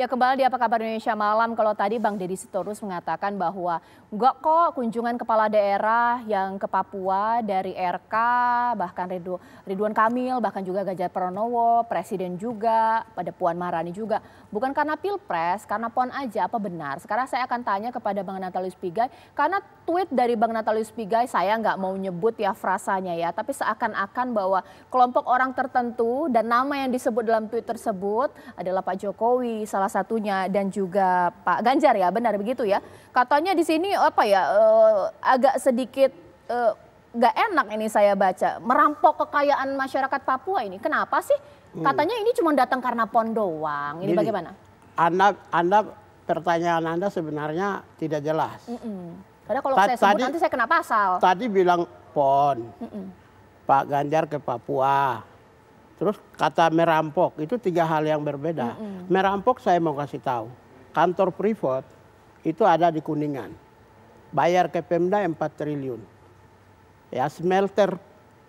Ya kembali di Apa Kabar Indonesia Malam, kalau tadi Bang Deddy Sitorus mengatakan bahwa enggak kok kunjungan kepala daerah yang ke Papua dari RK, bahkan Ridwan Kamil, bahkan juga Ganjar Pranowo, Presiden juga, pada Puan Maharani juga. Bukan karena Pilpres, karena PON aja, apa benar? Sekarang saya akan tanya kepada Bang Natalius Pigai, karena tweet dari Bang Natalius Pigai saya nggak mau nyebut ya frasanya ya, tapi seakan-akan bahwa kelompok orang tertentu dan nama yang disebut dalam tweet tersebut adalah Pak Jokowi, salah satunya, dan juga Pak Ganjar ya, benar begitu ya. Katanya di sini apa ya, agak sedikit nggak enak ini saya baca, merampok kekayaan masyarakat Papua ini. Kenapa sih? Katanya ini cuma datang karena PON doang. Ini bagaimana? Pertanyaan Anda sebenarnya tidak jelas. Karena kalau saya sebut nanti saya kena pasal. Tadi bilang PON, Pak Ganjar ke Papua. Terus kata merampok, itu tiga hal yang berbeda. Merampok saya mau kasih tahu, kantor Freeport itu ada di Kuningan. Bayar ke Pemda 4 triliun. Ya, smelter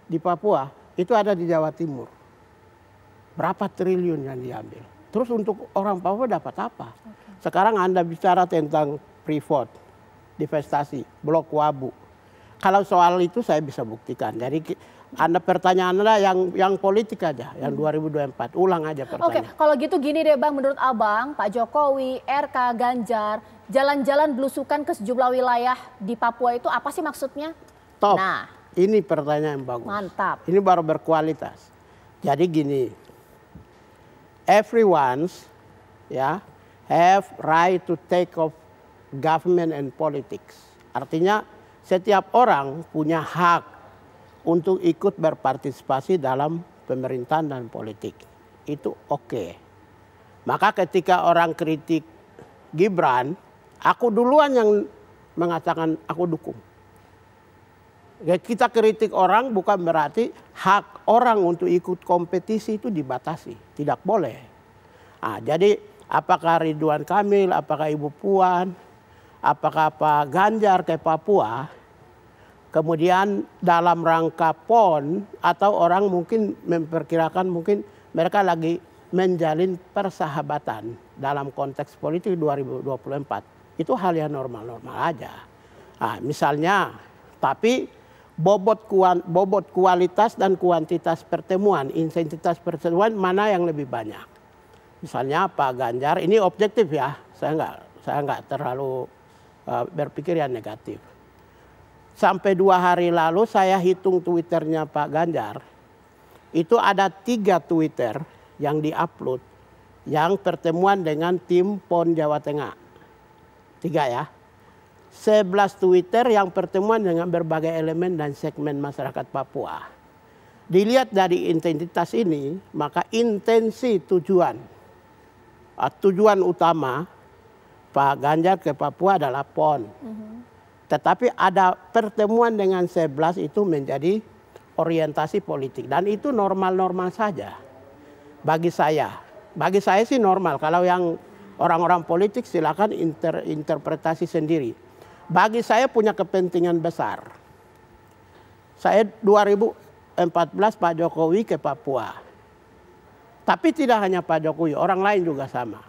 di Papua itu ada di Jawa Timur. Berapa triliun yang diambil? Terus untuk orang Papua dapat apa? Sekarang Anda bicara tentang Freeport, divestasi, Blok Wabu. Kalau soal itu saya bisa buktikan. Jadi Anda pertanyaan Anda yang politik aja, yang 2024, ulang aja pertanyaan. Oke, kalau gitu gini deh Bang, menurut Abang, Pak Jokowi, RK, Ganjar, jalan-jalan belusukan ke sejumlah wilayah di Papua itu apa sih maksudnya? Top, nah, ini pertanyaan yang bagus. Mantap. Ini baru berkualitas. Jadi gini, everyone's ya have right to take of government and politics. Artinya setiap orang punya hak untuk ikut berpartisipasi dalam pemerintahan dan politik. Itu oke. Maka ketika orang kritik Gibran, aku duluan yang mengatakan aku dukung. Ya, kita kritik orang bukan berarti hak orang untuk ikut kompetisi itu dibatasi. Tidak boleh. Nah, jadi apakah Ridwan Kamil, apakah Ibu Puan, apakah Pak Ganjar ke Papua, kemudian dalam rangka PON, atau orang mungkin memperkirakan mungkin mereka lagi menjalin persahabatan dalam konteks politik 2024. Itu hal yang normal-normal aja. Nah, misalnya, tapi bobot kualitas dan kuantitas pertemuan, intensitas pertemuan mana yang lebih banyak? Misalnya Pak Ganjar, ini objektif ya, saya nggak terlalu berpikir yang negatif. Sampai 2 hari lalu saya hitung Twitternya Pak Ganjar. Itu ada 3 Twitter yang diupload yang pertemuan dengan tim PON Jawa Tengah. 3 ya. 11 Twitter yang pertemuan dengan berbagai elemen dan segmen masyarakat Papua. Dilihat dari intensitas ini, maka intensi tujuan utama Pak Ganjar ke Papua adalah PON. Tetapi ada pertemuan dengan 11 itu menjadi orientasi politik. Dan itu normal-normal saja bagi saya. Bagi saya sih normal. Kalau yang orang-orang politik silakan interpretasi sendiri. Bagi saya punya kepentingan besar. Saya 2014 Pak Jokowi ke Papua. Tapi tidak hanya Pak Jokowi, orang lain juga sama.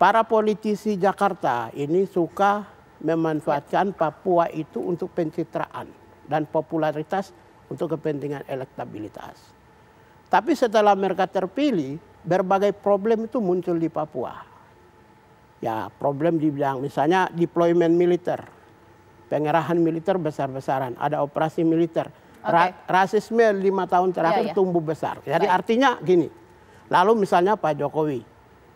Para politisi Jakarta ini suka memanfaatkan Papua itu untuk pencitraan dan popularitas untuk kepentingan elektabilitas. Tapi setelah mereka terpilih, berbagai problem itu muncul di Papua. Ya, problem dibilang misalnya deployment militer, pengerahan militer besar-besaran, ada operasi militer. Rasisme 5 tahun terakhir tumbuh besar. Jadi artinya gini, lalu misalnya Pak Jokowi,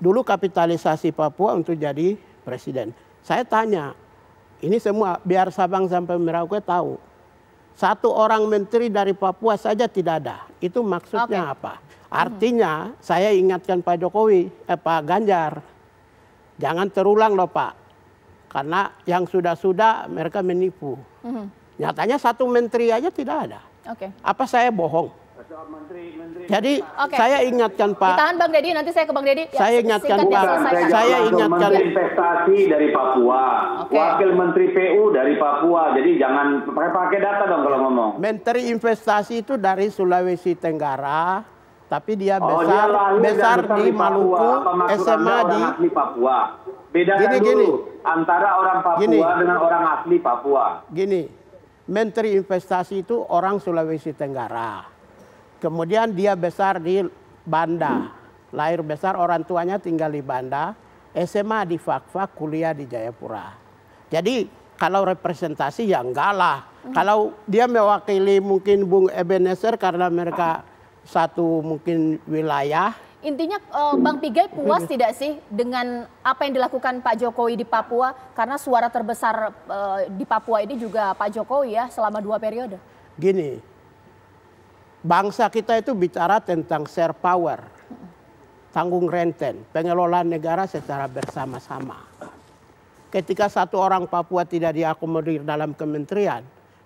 dulu kapitalisasi Papua untuk jadi presiden. Saya tanya, ini semua biar Sabang sampai Merauke tahu. 1 orang menteri dari Papua saja tidak ada. Itu maksudnya apa? Artinya saya ingatkan Pak Jokowi, Pak Ganjar, jangan terulang loh Pak. Karena yang sudah-sudah mereka menipu. Nyatanya 1 menteri aja tidak ada. Apa saya bohong? Jadi saya ingatkan Pak. Ditahan Bang Deddy, nanti saya ke Bang Deddy. Saya ingatkan Pak. Saya ingatkan investasi dari Papua. Wakil Menteri PU dari Papua. Jadi jangan pakai data dong kalau ngomong. Menteri investasi itu dari Sulawesi Tenggara, Tapi dia besar, di Maluku, SMA di Papua. Beda antara orang Papua dengan orang asli Papua. Gini, Menteri Investasi itu orang Sulawesi Tenggara. Kemudian dia besar di Banda. Lahir besar, orang tuanya tinggal di Banda. SMA di Fakfak, kuliah di Jayapura. Jadi kalau representasi ya enggak lah. Kalau dia mewakili mungkin Bung Ebenezer karena mereka satu mungkin wilayah. Intinya Bang Pigai puas tidak sih dengan apa yang dilakukan Pak Jokowi di Papua? Karena suara terbesar di Papua ini juga Pak Jokowi ya selama 2 periode. Gini, bangsa kita itu bicara tentang share power, tanggung renten, pengelolaan negara secara bersama-sama. Ketika satu orang Papua tidak diakomodir dalam kementerian,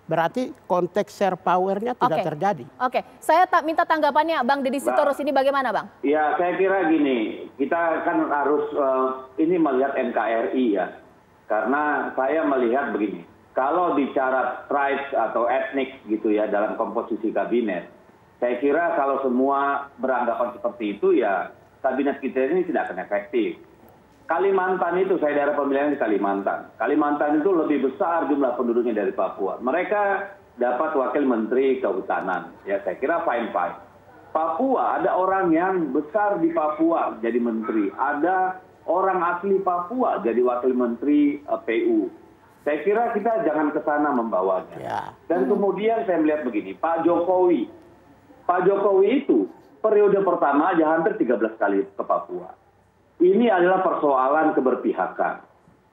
berarti konteks share powernya tidak terjadi. Oke, saya tak minta tanggapannya Bang Deddy Sitorus ini bagaimana Bang? Ya, saya kira gini, kita kan harus ini melihat NKRI ya. Karena saya melihat begini, kalau bicara tribes atau etnik gitu ya dalam komposisi kabinet, saya kira kalau semua beranggapan seperti itu ya kabinet kita ini tidak akan efektif. Kalimantan itu, saya daerah pemilihan di Kalimantan. Kalimantan itu lebih besar jumlah penduduknya dari Papua. Mereka dapat wakil menteri kehutanan. Ya, saya kira fine-fine. Papua, ada orang yang besar di Papua jadi menteri. Ada orang asli Papua jadi wakil menteri PU. Saya kira kita jangan ke sana membawanya. Ya. Dan kemudian saya melihat begini, Pak Jokowi itu periode pertama aja hampir 13 kali ke Papua. Ini adalah persoalan keberpihakan.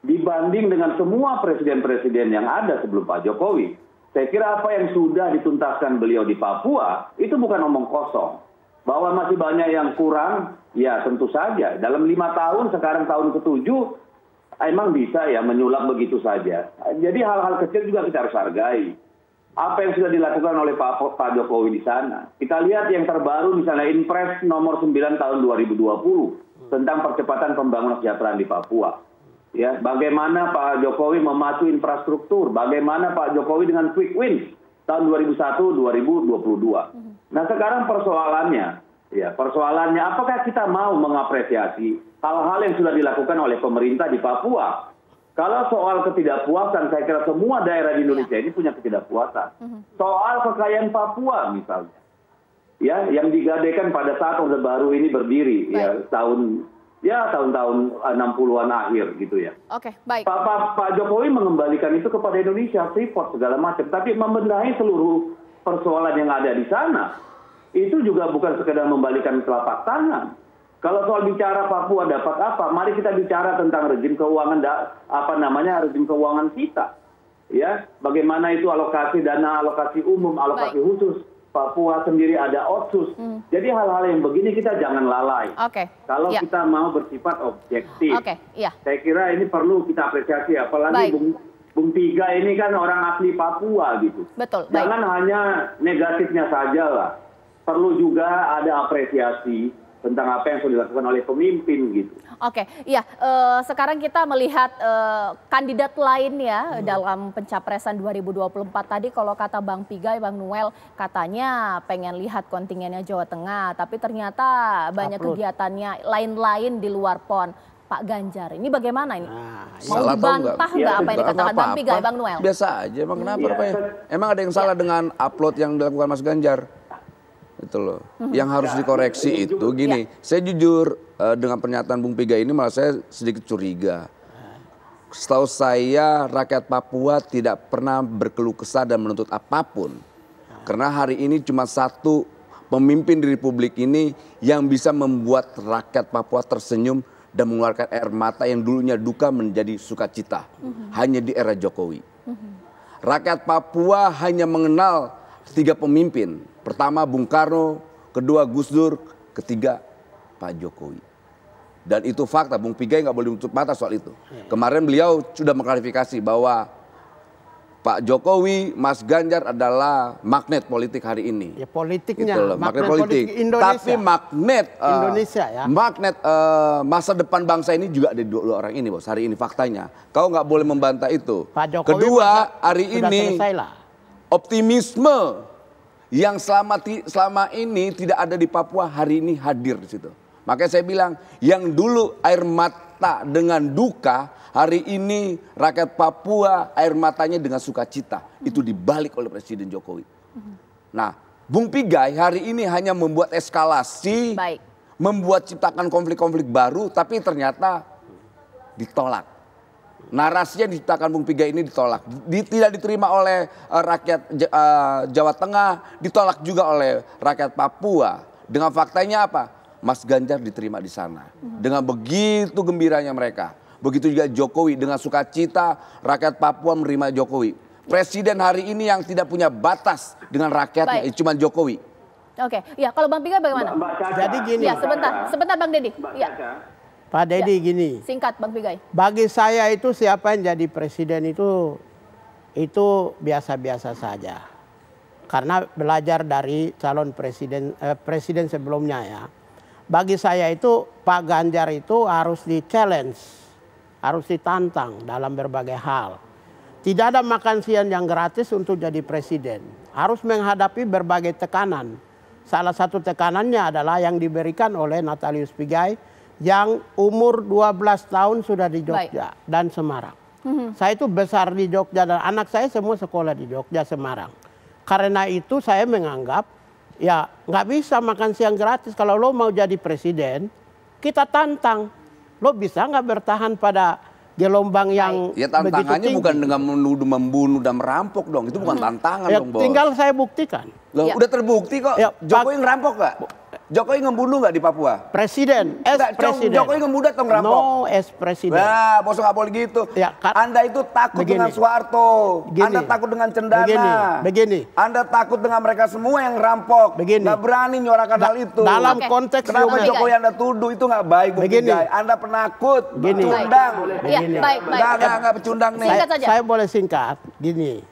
Dibanding dengan semua presiden-presiden yang ada sebelum Pak Jokowi, saya kira apa yang sudah dituntaskan beliau di Papua, itu bukan omong kosong. Bahwa masih banyak yang kurang, ya tentu saja. Dalam 5 tahun, sekarang tahun ke-7, emang bisa ya menyulap begitu saja. Jadi hal-hal kecil juga kita harus hargai. Apa yang sudah dilakukan oleh Pak Jokowi di sana. Kita lihat yang terbaru misalnya Inpres nomor 9 tahun 2020. Tentang percepatan pembangunan kesejahteraan di Papua. Ya, bagaimana Pak Jokowi memacu infrastruktur, bagaimana Pak Jokowi dengan quick wins tahun 2001-2022. Nah, sekarang persoalannya apakah kita mau mengapresiasi hal-hal yang sudah dilakukan oleh pemerintah di Papua? Kalau soal ketidakpuasan, saya kira semua daerah di Indonesia ini punya ketidakpuasan. Soal kekayaan Papua misalnya. Ya, yang digadaikan pada saat Orde Baru ini berdiri, ya, tahun-tahun 60-an akhir gitu ya. Oke, baik. Pak Jokowi mengembalikan itu kepada Indonesia, Freeport segala macam, tapi membenahi seluruh persoalan yang ada di sana. Itu juga bukan sekedar membalikan telapak tangan. Kalau soal bicara Papua dapat apa, mari kita bicara tentang rezim keuangan rezim keuangan kita. Ya, bagaimana itu alokasi dana, alokasi umum, alokasi khusus. Papua sendiri ada Otsus. Jadi hal-hal yang begini kita jangan lalai. Kalau kita mau bersifat objektif. Saya kira ini perlu kita apresiasi. Apalagi Bung Piga ini kan orang asli Papua gitu. Betul. Jangan hanya negatifnya saja lah. Perlu juga ada apresiasi tentang apa yang sudah dilakukan oleh pemimpin gitu. Sekarang kita melihat kandidat lainnya dalam pencapresan 2024 tadi. Kalau kata Bang Pigai, Bang Noel katanya pengen lihat kontingennya Jawa Tengah, tapi ternyata banyak kegiatannya lain-lain di luar PON. Pak Ganjar, ini bagaimana ini? Mau dibantah nggak apa yang dikatakan Bang Pigai, Bang Noel? Biasa aja, emang kenapa? Emang ada yang salah dengan upload yang dilakukan Mas Ganjar? Itu loh, yang harus dikoreksi itu gini. Saya jujur dengan pernyataan Bung Pigai ini malah saya sedikit curiga. Setahu saya rakyat Papua tidak pernah berkeluh kesah dan menuntut apapun. Karena hari ini cuma satu pemimpin di Republik ini yang bisa membuat rakyat Papua tersenyum dan mengeluarkan air mata yang dulunya duka menjadi sukacita. Hanya di era Jokowi. Rakyat Papua hanya mengenal 3 pemimpin, pertama Bung Karno, kedua Gus Dur, ketiga Pak Jokowi. Dan itu fakta, Bung Pigai nggak boleh menutup mata soal itu. Kemarin beliau sudah mengklarifikasi bahwa Pak Jokowi, Mas Ganjar adalah magnet politik hari ini. Ya politiknya, gitu loh, magnet politik Indonesia. Tapi magnet Indonesia ya. Magnet masa depan bangsa ini juga ada 2 orang ini, Bos. Hari ini faktanya. Kau nggak boleh membantah itu. Kedua, hari ini optimisme yang selama ini tidak ada di Papua hari ini hadir di situ. Makanya saya bilang, yang dulu air mata dengan duka, hari ini rakyat Papua air matanya dengan sukacita. Itu dibalik oleh Presiden Jokowi. Nah, Bung Pigai hari ini hanya membuat eskalasi, membuat ciptakan konflik-konflik baru, tapi ternyata ditolak. Narasinya diciptakan Bung Pigai ini ditolak. Tidak diterima oleh rakyat Jawa Tengah, ditolak juga oleh rakyat Papua. Dengan faktanya apa? Mas Ganjar diterima di sana. Dengan begitu gembiranya mereka. Begitu juga Jokowi, dengan sukacita rakyat Papua menerima Jokowi. Presiden hari ini yang tidak punya batas dengan rakyatnya, cuma Jokowi. Oke, ya kalau Bang Pigai bagaimana? Mbak Caca. Jadi gini. Ya, sebentar Bang Deddy. Ya. Pak Deddy ya. Gini. Singkat Bang Pigai. Bagi saya itu siapa yang jadi presiden itu biasa-biasa saja. Karena belajar dari calon presiden sebelumnya ya. Bagi saya itu Pak Ganjar itu harus di-challenge, harus ditantang dalam berbagai hal. Tidak ada makan siang yang gratis untuk jadi presiden. Harus menghadapi berbagai tekanan. Salah satu tekanannya adalah yang diberikan oleh Natalius Pigai yang umur 12 tahun sudah di Jogja dan Semarang. Saya itu besar di Jogja dan anak saya semua sekolah di Jogja, Semarang. Karena itu saya menganggap ya, nggak bisa makan siang gratis. Kalau lo mau jadi presiden, kita tantang. Lo bisa nggak bertahan pada gelombang yang ya, tantangannya bukan dengan menuduh, membunuh dan merampok dong. Itu bukan tantangan ya, dong, Bos. Tinggal saya buktikan. Loh, ya. Udah terbukti kok. Ya, Jokowi ngerampok nggak? Jokowi ngebunuh nggak di Papua? Presiden, ex-presiden. Jokowi ngebunuh atau ngerampok? No, ex-presiden. Nah, Bos nggak boleh gitu. Ya, Anda itu takut dengan Soeharto. Anda takut dengan Cendana. Begini. Anda takut dengan mereka semua yang ngerampok. Nggak berani nyorakan hal itu. Dalam konteks kenapa Jokowi Anda tuduh itu nggak baik. Begini. Anda penakut, pecundang. Iya, baik. Nggak pecundang nih. Saya boleh singkat, gini.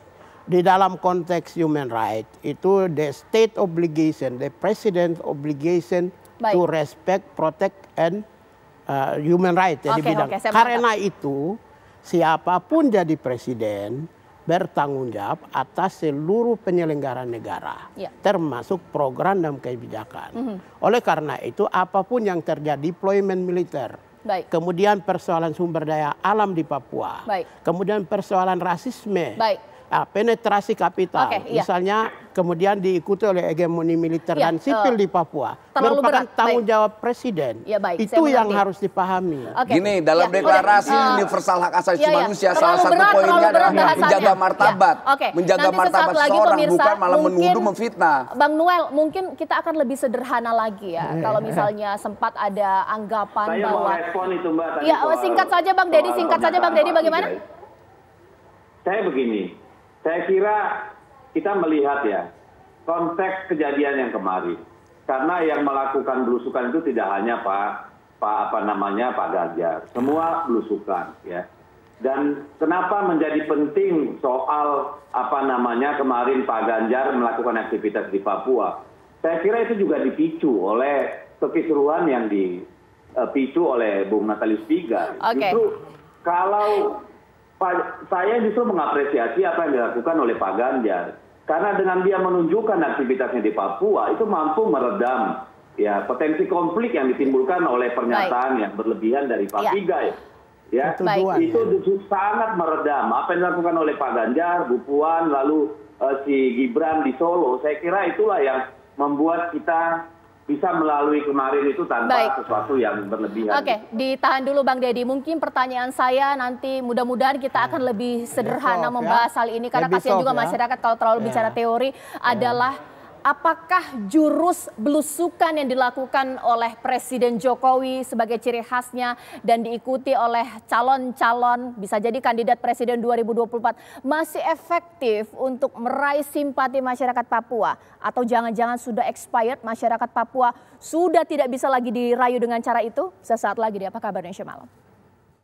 Di dalam konteks human rights itu the state obligation, the president obligation to respect, protect and human rights ya, di bidang. Karena itu siapapun jadi presiden bertanggung jawab atas seluruh penyelenggaraan negara, termasuk program dan kebijakan. Oleh karena itu apapun yang terjadi deployment militer. Kemudian persoalan sumber daya alam di Papua. Kemudian persoalan rasisme. Penetrasi kapital, misalnya kemudian diikuti oleh hegemoni militer dan sipil di Papua. Merupakan tanggung jawab presiden. Itu yang harus dipahami. Gini, dalam deklarasi universal hak asasi manusia salah satu poinnya adalah menjaga martabat. Menjaga martabat seorang, bukan malah menuduh, memfitnah. Bang Noel, mungkin kita akan lebih sederhana lagi ya. Kalau misalnya sempat ada anggapan bahwa... Saya mau respon itu Mbak. Ya, singkat saja Bang Deddy, bagaimana? Saya begini. Saya kira kita melihat ya konteks kejadian yang kemarin, karena yang melakukan belusukan itu tidak hanya Pak Ganjar, semua belusukan ya. Dan kenapa menjadi penting soal kemarin Pak Ganjar melakukan aktivitas di Papua? Saya kira itu juga dipicu oleh kekisruhan yang dipicu oleh Bung Natalius Pigai. Justru kalau saya justru mengapresiasi apa yang dilakukan oleh Pak Ganjar. Karena dengan dia menunjukkan aktivitasnya di Papua, itu mampu meredam ya potensi konflik yang ditimbulkan oleh pernyataan yang berlebihan dari Pak Pigai. Ya, itu sangat meredam. Apa yang dilakukan oleh Pak Ganjar, Bu Puan, lalu si Gibran di Solo, saya kira itulah yang membuat kita bisa melalui kemarin itu tanpa sesuatu yang berlebihan. Oke, ditahan dulu Bang Deddy. Mungkin pertanyaan saya nanti mudah-mudahan kita akan lebih sederhana membahas hal ini. Karena kasihan juga masyarakat kalau terlalu bicara teori adalah apakah jurus belusukan yang dilakukan oleh Presiden Jokowi sebagai ciri khasnya dan diikuti oleh calon-calon bisa jadi kandidat Presiden 2024 masih efektif untuk meraih simpati masyarakat Papua? Atau jangan-jangan sudah expired, masyarakat Papua sudah tidak bisa lagi dirayu dengan cara itu? Sesaat lagi deh, apa kabarnya malam?